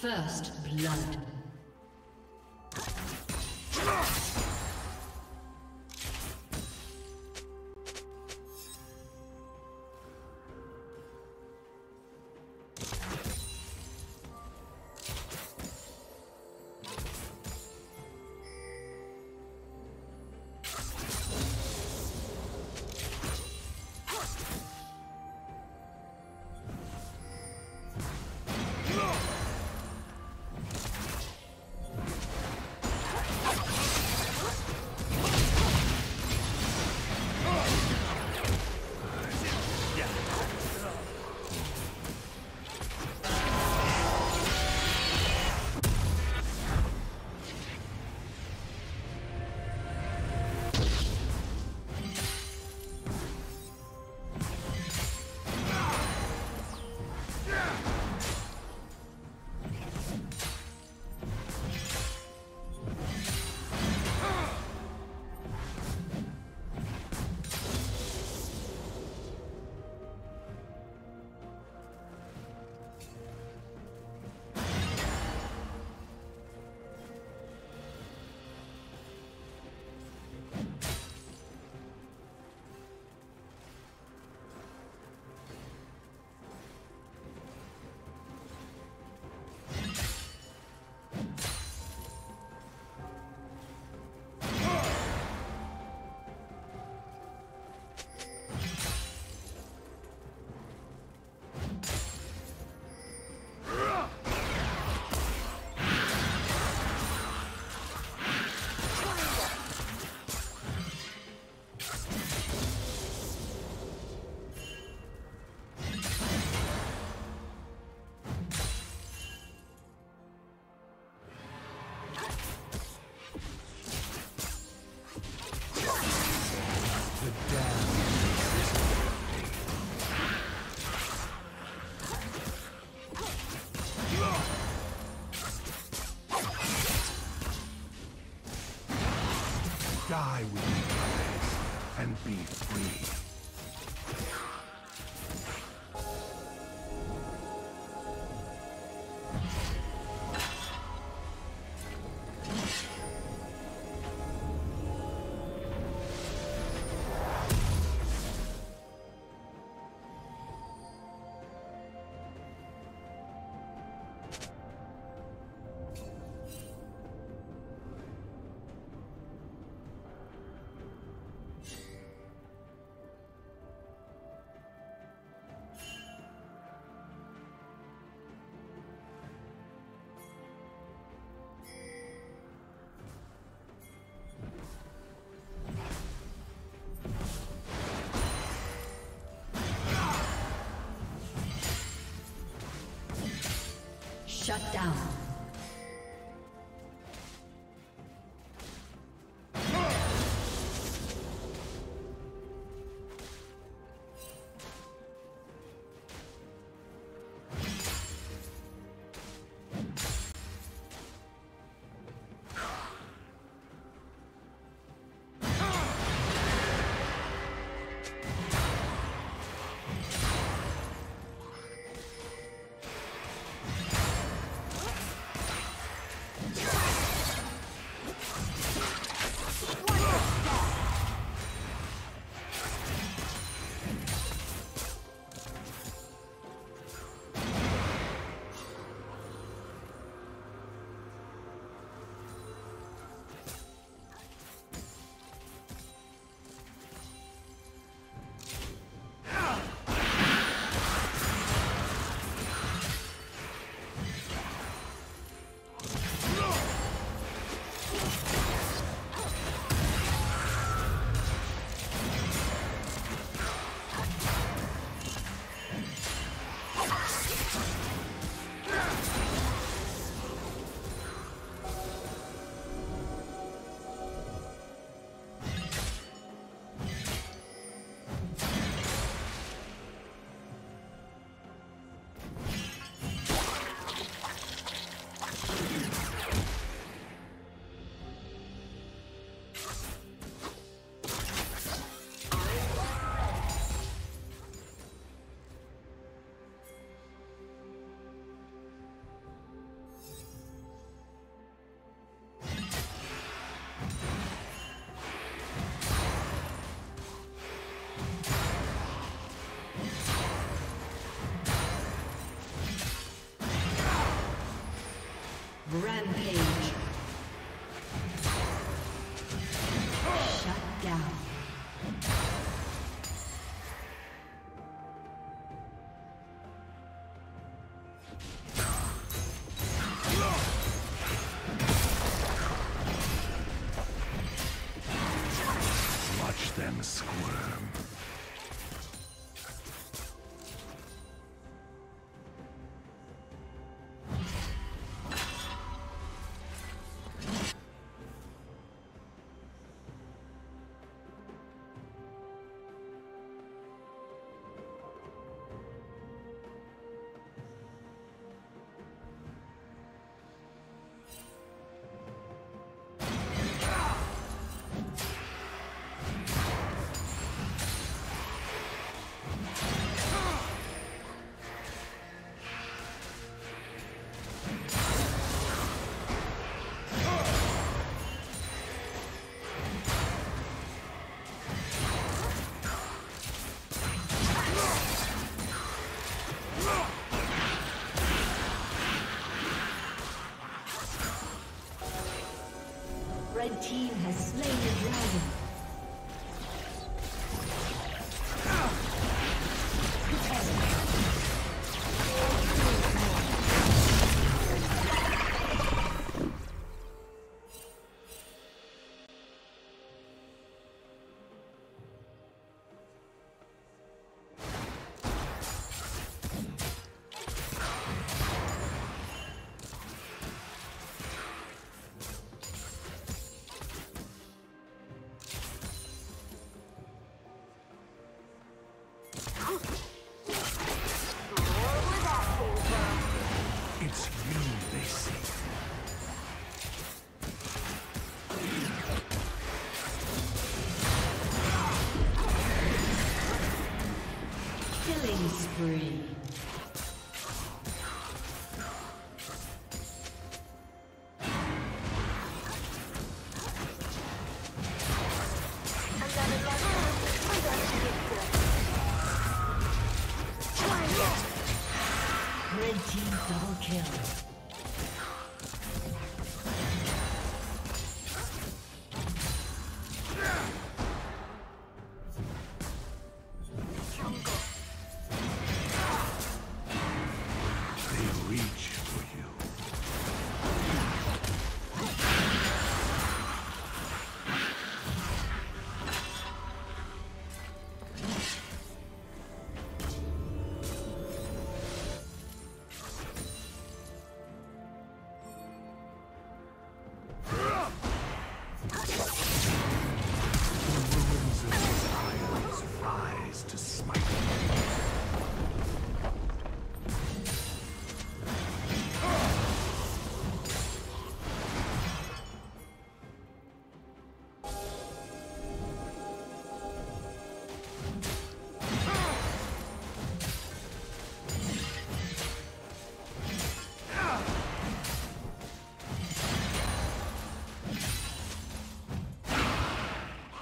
First blood. Die with your eyes and be free. Shut down. Watch them squirm. Red team has slain the dragon. Spree. Red team double kill.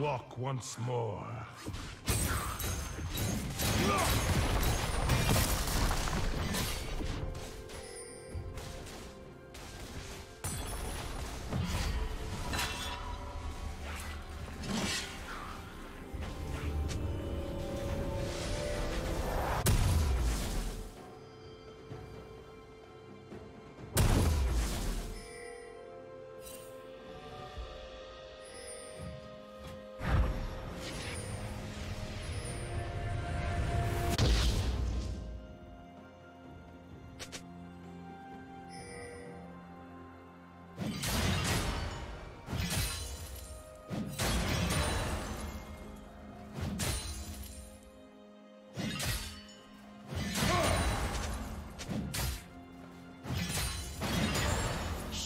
Walk once more.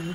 Blue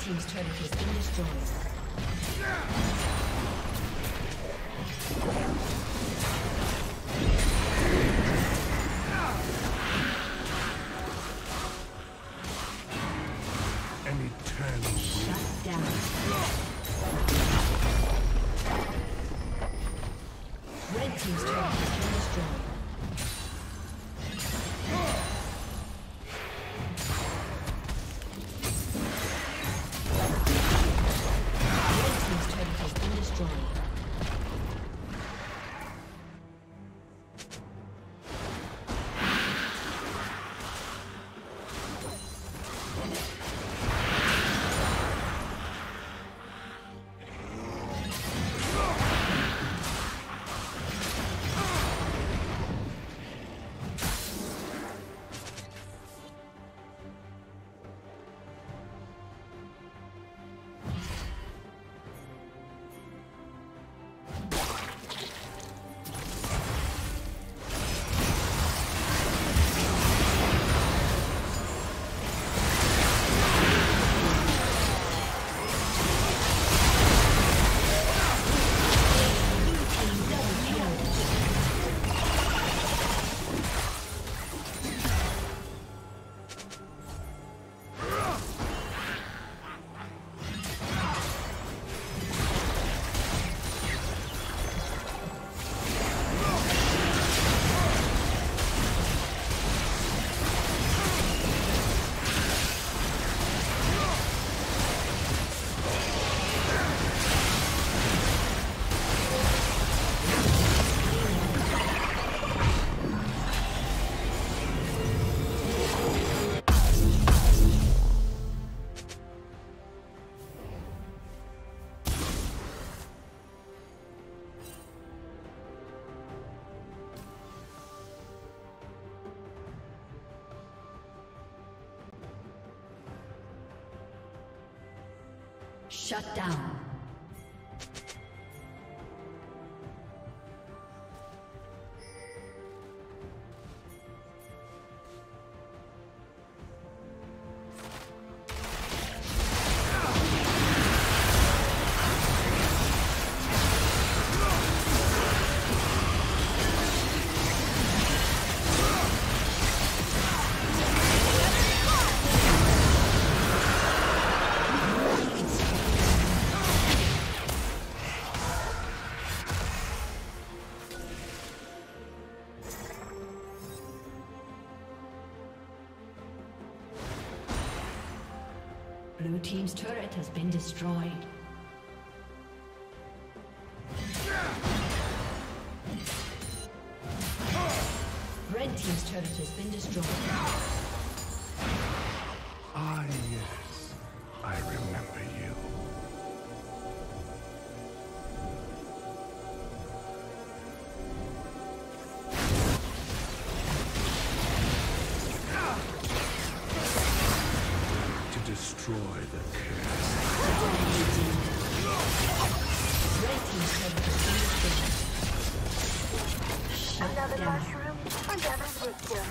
Team's turret has been destroyed. An eternal shut down. Red team's turret has been destroyed. Shut down. Blue team's turret has been destroyed. Red team's turret has been destroyed. Ah, yes. I remember you. Destroy the curse. Another mushroom, another victim.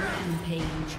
Rampage.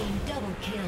team double kill.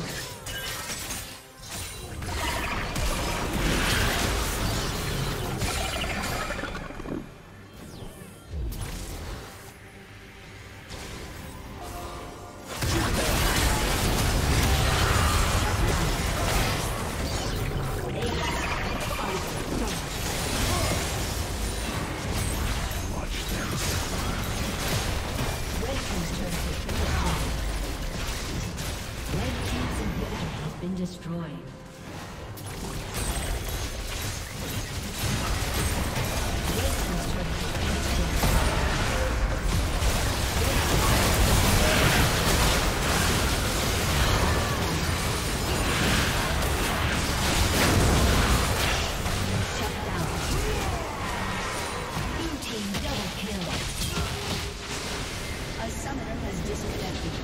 Disconnected.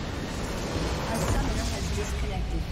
A summoner has disconnected.